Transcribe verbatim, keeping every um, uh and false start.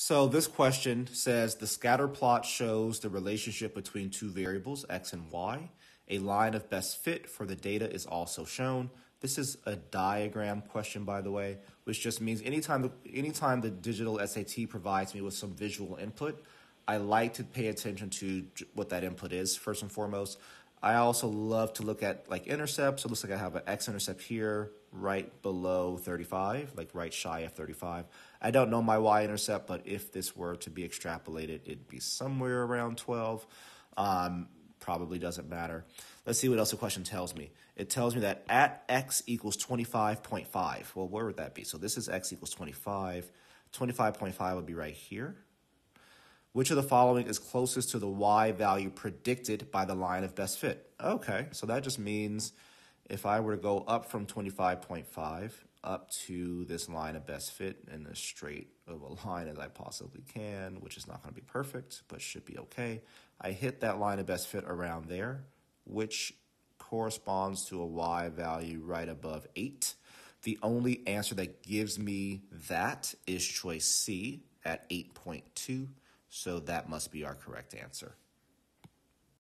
So this question says the scatter plot shows the relationship between two variables, x and y. A line of best fit for the data is also shown. This is a diagram question, by the way, which just means anytime the, anytime the digital S A T provides me with some visual input, I like to pay attention to what that input is, first and foremost. I also love to look at like intercepts. So it looks like I have an x-intercept here, right below thirty-five, like right shy of thirty-five. I don't know my y-intercept, but if this were to be extrapolated, it'd be somewhere around twelve. Um, probably doesn't matter. Let's see what else the question tells me. It tells me that at x equals twenty-five point five. Well, where would that be? So this is x equals twenty-five. twenty-five point five would be right here. Which of the following is closest to the y value predicted by the line of best fit? Okay, so that just means if I were to go up from twenty-five point five up to this line of best fit in as straight of a line as I possibly can, which is not going to be perfect, but should be okay, I hit that line of best fit around there, which corresponds to a y value right above eight. The only answer that gives me that is choice C at eight point two. So that must be our correct answer.